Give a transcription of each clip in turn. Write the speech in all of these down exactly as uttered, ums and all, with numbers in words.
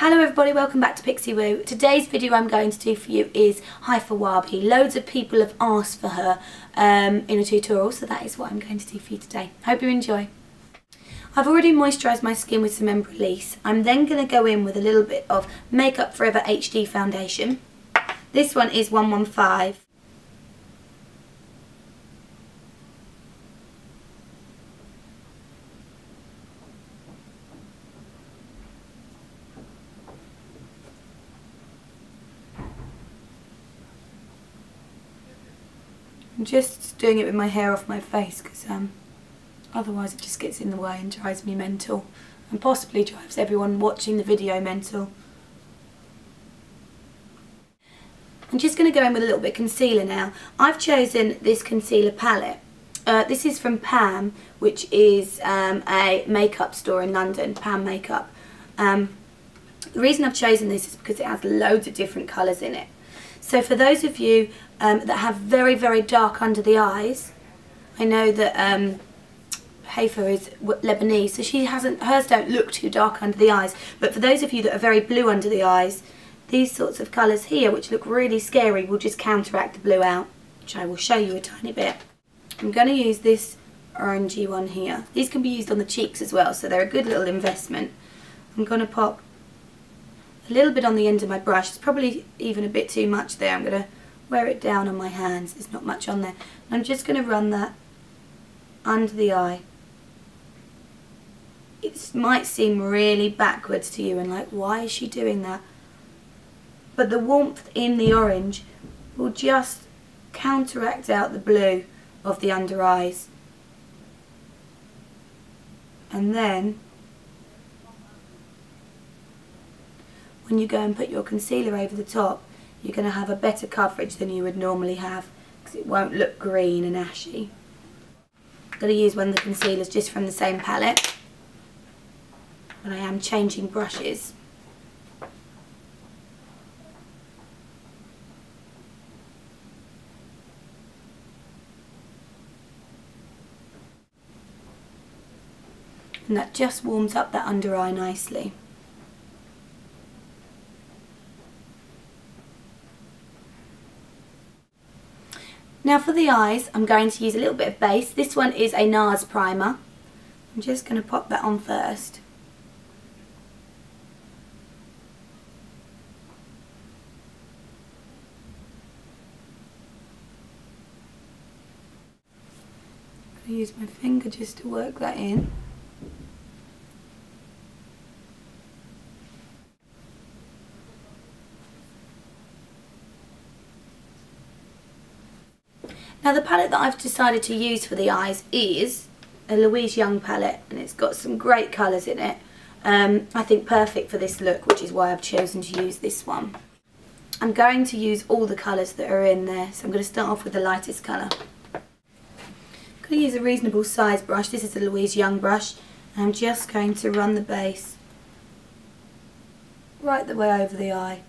Hello everybody, welcome back to Pixie Woo. Today's video I'm going to do for you is Haifa Wehbe. Loads of people have asked for her um, in a tutorial, so that is what I'm going to do for you today. Hope you enjoy. I've already moisturised my skin with some Embryolisse. I'm then going to go in with a little bit of Makeup Forever H D foundation. This one is one one five. I'm just doing it with my hair off my face because um, otherwise it just gets in the way and drives me mental and possibly drives everyone watching the video mental. I'm just going to go in with a little bit of concealer now. I've chosen this concealer palette. Uh, this is from Pam, which is um, a makeup store in London, Pam Makeup. Um, the reason I've chosen this is because it has loads of different colours in it. So for those of you um, that have very, very dark under the eyes, I know that um, Haifa is Lebanese, so she hasn't, hers don't look too dark under the eyes. But for those of you that are very blue under the eyes, these sorts of colours here, which look really scary, will just counteract the blue out, which I will show you a tiny bit. I'm going to use this orangey one here. These can be used on the cheeks as well, so they're a good little investment. I'm going to pop a little bit on the end of my brush. It's probably even a bit too much there. I'm going to wear it down on my hands. There's not much on there. And I'm just going to run that under the eye. It might seem really backwards to you and like, why is she doing that? But the warmth in the orange will just counteract out the blue of the under eyes. And then when you go and put your concealer over the top, you're going to have a better coverage than you would normally have because it won't look green and ashy. I'm going to use one of the concealers just from the same palette, but I am changing brushes. And that just warms up that under eye nicely. Now for the eyes, I'm going to use a little bit of base. This one is a NARS primer. I'm just going to pop that on first. I'm going to use my finger just to work that in. Now the palette that I've decided to use for the eyes is a Louise Young palette, and it's got some great colours in it. Um, I think perfect for this look, which is why I've chosen to use this one. I'm going to use all the colours that are in there, so I'm going to start off with the lightest colour. I'm going to use a reasonable size brush. This is a Louise Young brush, and I'm just going to run the base right the way over the eye,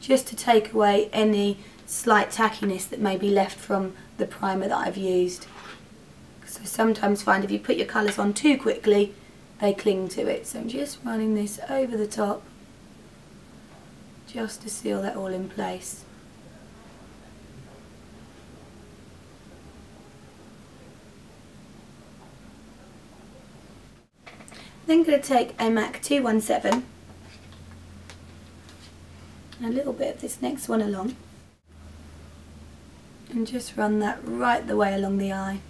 just to take away any slight tackiness that may be left from the primer that I've used. Because I sometimes find if you put your colours on too quickly, they cling to it. So I'm just running this over the top just to seal that all in place. Then I'm going to take a MAC two one seven and a little bit of this next one along, and just run that right the way along the eye.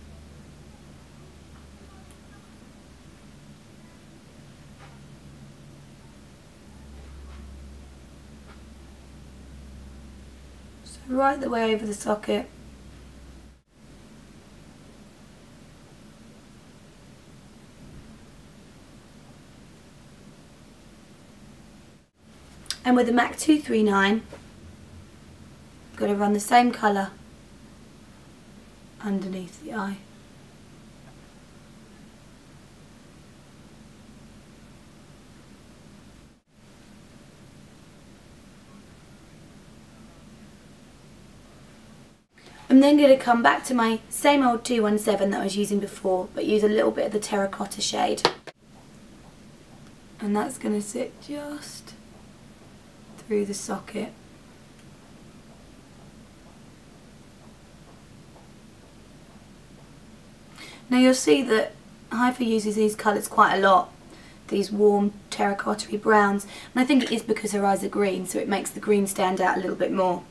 So right the way over the socket. And with the MAC two three nine, I'm going to run the same colour underneath the eye. I'm then going to come back to my same old two one seven that I was using before, but use a little bit of the terracotta shade. And that's going to sit just through the socket. Now you'll see that Haifa uses these colours quite a lot, these warm terracotta-y browns, and I think it is because her eyes are green, so it makes the green stand out a little bit more.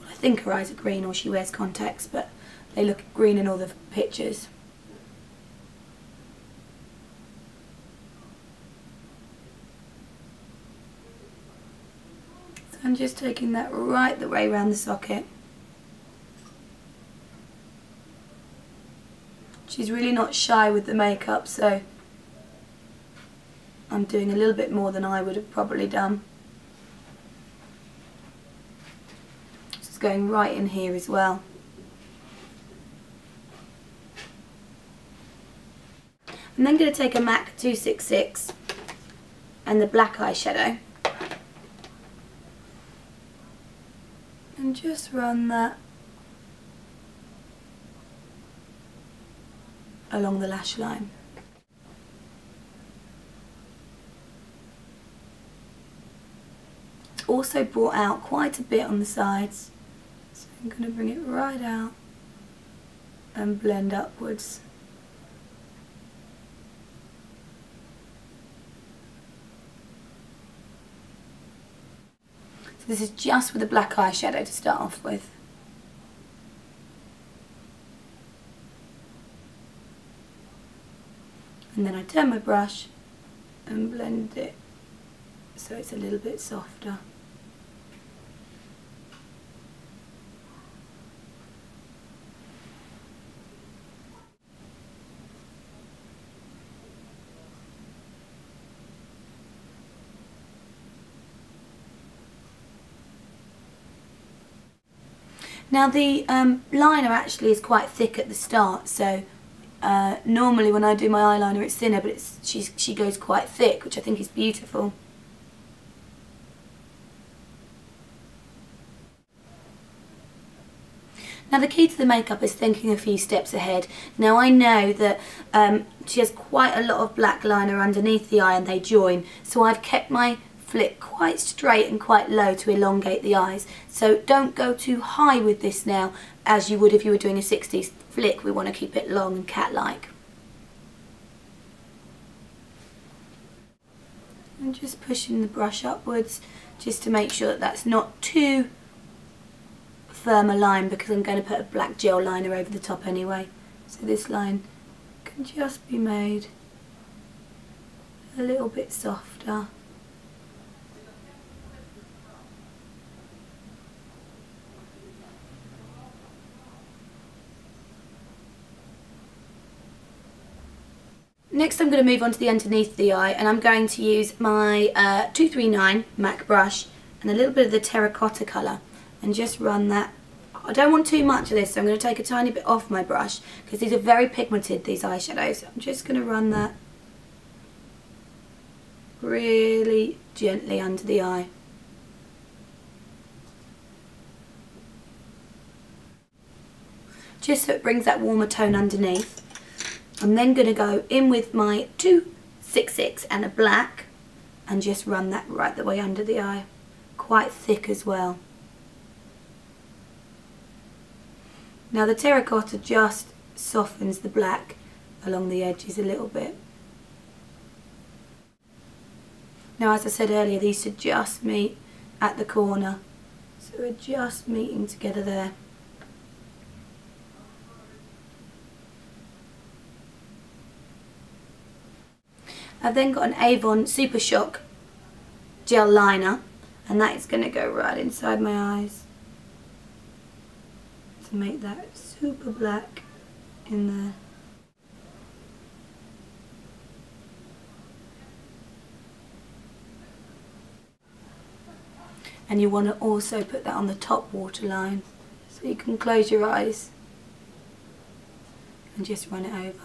Well, I think her eyes are green or she wears contacts, but they look green in all the pictures. I'm just taking that right the way around the socket. She's really not shy with the makeup, so I'm doing a little bit more than I would have probably done. It's going right in here as well. I'm then going to take a MAC two six six and the black eyeshadow. And just run that along the lash line. It's also brought out quite a bit on the sides, so I'm going to bring it right out and blend upwards. This is just with a black eyeshadow to start off with. And then I turn my brush and blend it so it's a little bit softer. Now the um, liner actually is quite thick at the start, so uh, normally when I do my eyeliner it's thinner, but it's, she's, she goes quite thick, which I think is beautiful. Now the key to the makeup is thinking a few steps ahead. Now I know that um, she has quite a lot of black liner underneath the eye and they join, so I've kept my flip quite straight and quite low to elongate the eyes. So don't go too high with this now, as you would if you were doing a sixties flick. We want to keep it long and cat-like. I'm just pushing the brush upwards just to make sure that that's not too firm a line, because I'm going to put a black gel liner over the top anyway. So this line can just be made a little bit softer. Next I'm going to move on to the underneath the eye, and I'm going to use my uh, two three nine MAC brush and a little bit of the terracotta colour and just run that. I don't want too much of this, so I'm going to take a tiny bit off my brush because these are very pigmented, these eyeshadows. I'm just going to run that really gently under the eye. Just so it brings that warmer tone underneath. I'm then going to go in with my two six six and a black and just run that right the way under the eye, quite thick as well. Now the terracotta just softens the black along the edges a little bit. Now, as I said earlier, these should just meet at the corner, so we're just meeting together there. I've then got an Avon Super Shock gel liner, and that is going to go right inside my eyes to make that super black in there. And you want to also put that on the top waterline, so you can close your eyes and just run it over.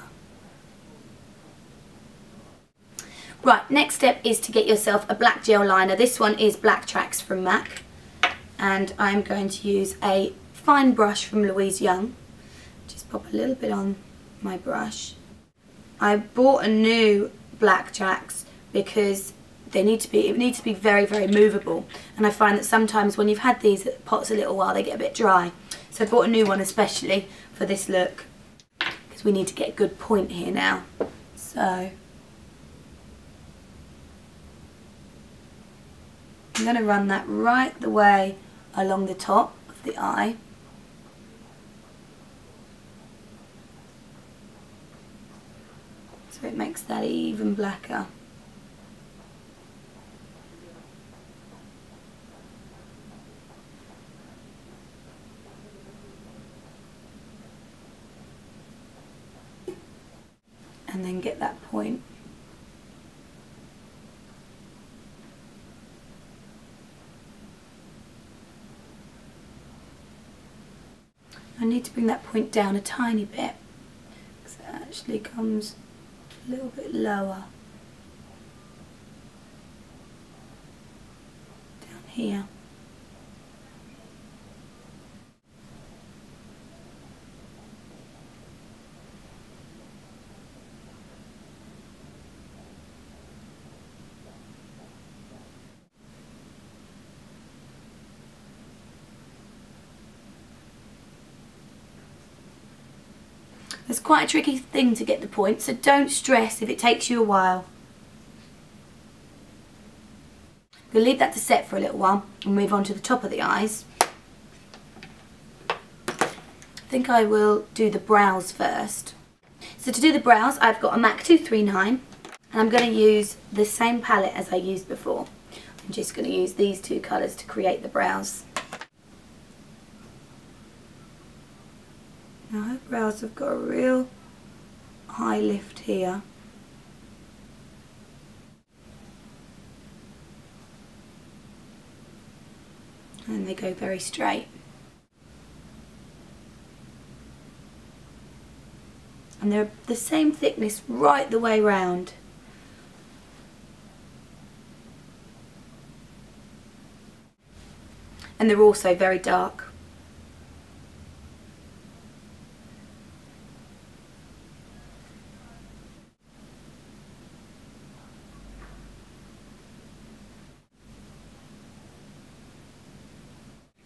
Right, next step is to get yourself a black gel liner. This one is Blacktracks from MAC, and I'm going to use a fine brush from Louise Young. Just pop a little bit on my brush I bought a new Blacktracks because they need to be, it needs to be very, very movable. And I find that sometimes when you've had these pots a little while, they get a bit dry. So I bought a new one especially for this look, because we need to get a good point here now. So I'm going to run that right the way along the top of the eye. So it makes that even blacker. And then get that point. I need to bring that point down a tiny bit, because it actually comes a little bit lower down here. It's quite a tricky thing to get the point, so don't stress if it takes you a while. We'll leave that to set for a little while and move on to the top of the eyes. I think I will do the brows first. So to do the brows, I've got a MAC two three nine, and I'm going to use the same palette as I used before. I'm just going to use these two colours to create the brows. Now her brows have got a real high lift here. And they go very straight. And they're the same thickness right the way round. And they're also very dark.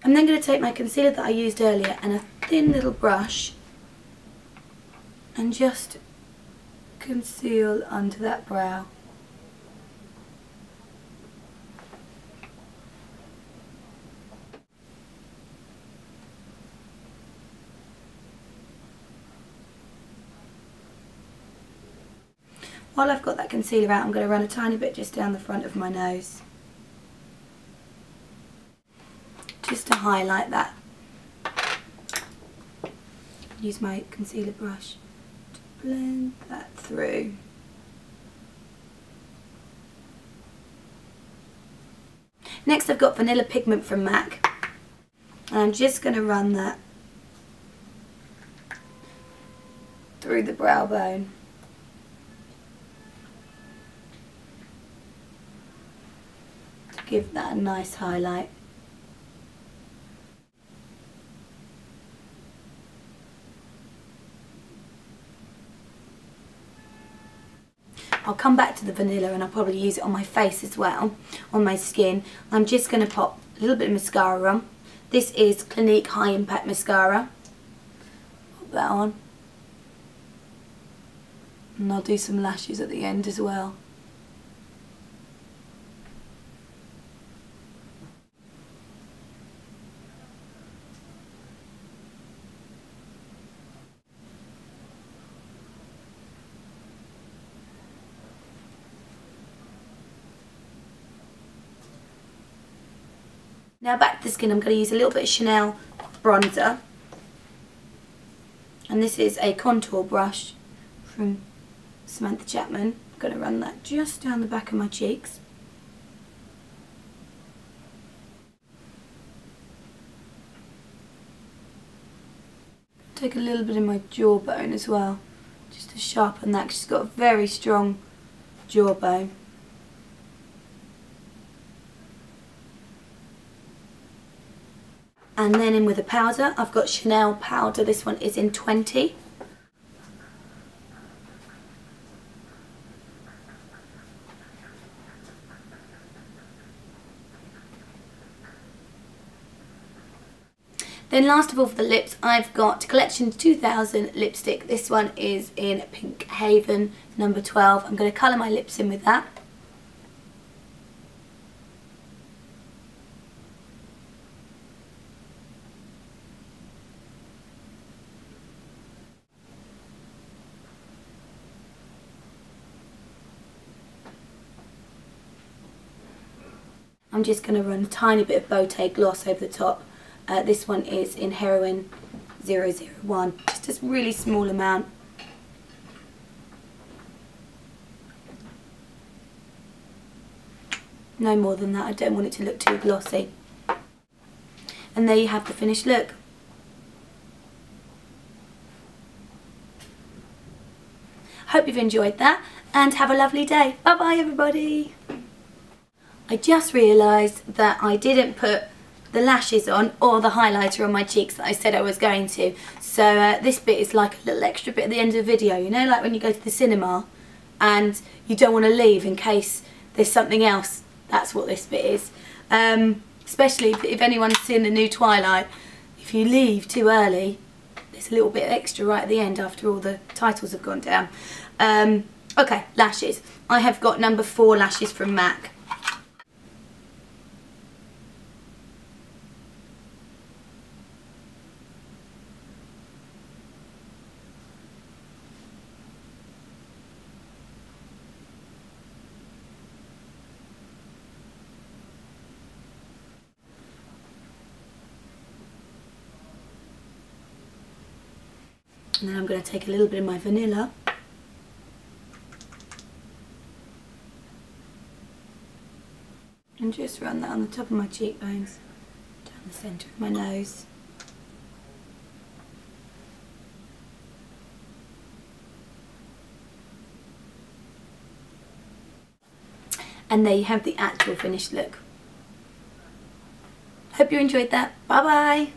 I'm then going to take my concealer that I used earlier and a thin little brush and just conceal under that brow. While I've got that concealer out, I'm going to run a tiny bit just down the front of my nose, just to highlight that. Use my concealer brush to blend that through. Next I've got Vanilla Pigment from MAC, and I'm just going to run that through the brow bone. To give that a nice highlight. I'll come back to the vanilla and I'll probably use it on my face as well, on my skin. I'm just going to pop a little bit of mascara on. This is Clinique High Impact Mascara. Pop that on. And I'll do some lashes at the end as well. Now back to the skin, I'm going to use a little bit of Chanel bronzer, and this is a contour brush from Samantha Chapman. I'm going to run that just down the back of my cheeks. Take a little bit of my jawbone as well, just to sharpen that, because she's got a very strong jawbone. And then in with a powder, I've got Chanel powder, this one is in twenty. Then last of all for the lips, I've got Collection two thousand lipstick. This one is in Pink Haven, number twelve. I'm going to colour my lips in with that. I'm just going to run a tiny bit of Bote gloss over the top. Uh, this one is in Heroin zero zero one, just a really small amount. No more than that, I don't want it to look too glossy. And there you have the finished look. Hope you've enjoyed that and have a lovely day. Bye bye everybody. I just realised that I didn't put the lashes on or the highlighter on my cheeks that I said I was going to. So uh, this bit is like a little extra bit at the end of the video, you know, like when you go to the cinema and you don't want to leave in case there's something else. That's what this bit is. Um, especially if, if anyone's seen the new Twilight, if you leave too early, there's a little bit extra right at the end after all the titles have gone down. Um, okay, lashes. I have got number four lashes from MAC. And then I'm going to take a little bit of my vanilla. And just run that on the top of my cheekbones, down the centre of my nose. And there you have the actual finished look. Hope you enjoyed that. Bye bye!